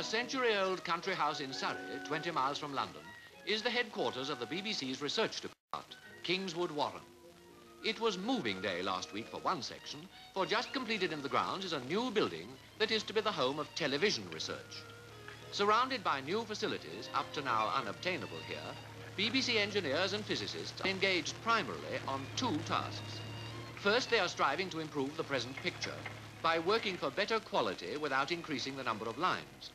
A century-old country house in Surrey, 20 miles from London, is the headquarters of the BBC's research department, Kingswood Warren. It was moving day last week for one section, for just completed in the grounds is a new building that is to be the home of television research. Surrounded by new facilities, up to now unobtainable here, BBC engineers and physicists are engaged primarily on two tasks. First, they are striving to improve the present picture by working for better quality without increasing the number of lines.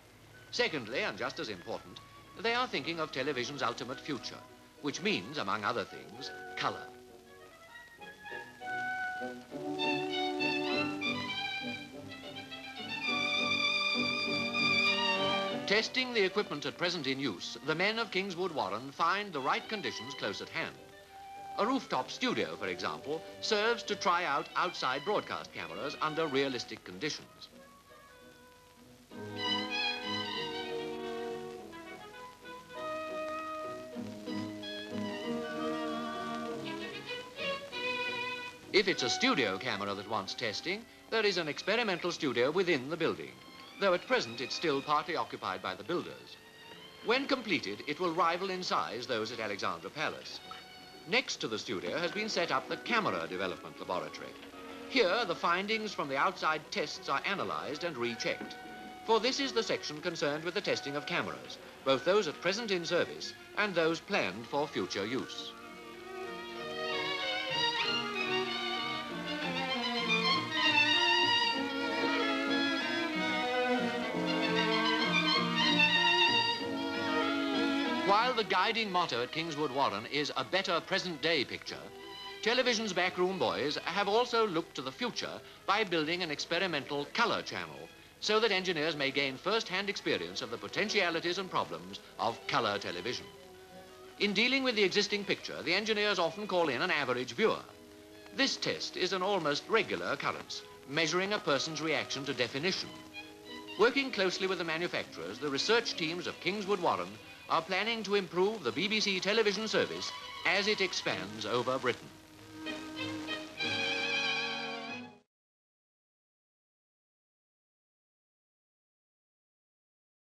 Secondly, and just as important, they are thinking of television's ultimate future, which means, among other things, colour. Testing the equipment at present in use, the men of Kingswood Warren find the right conditions close at hand. A rooftop studio, for example, serves to try out outside broadcast cameras under realistic conditions. If it's a studio camera that wants testing, there is an experimental studio within the building, though at present it's still partly occupied by the builders. When completed, it will rival in size those at Alexandra Palace. Next to the studio has been set up the camera development laboratory. Here, the findings from the outside tests are analysed and rechecked, for this is the section concerned with the testing of cameras, both those at present in service and those planned for future use. While the guiding motto at Kingswood Warren is a better present-day picture, television's backroom boys have also looked to the future by building an experimental colour channel so that engineers may gain first-hand experience of the potentialities and problems of colour television. In dealing with the existing picture, the engineers often call in an average viewer. This test is an almost regular occurrence, measuring a person's reaction to definition. Working closely with the manufacturers, the research teams of Kingswood Warren are planning to improve the BBC television service as it expands over Britain.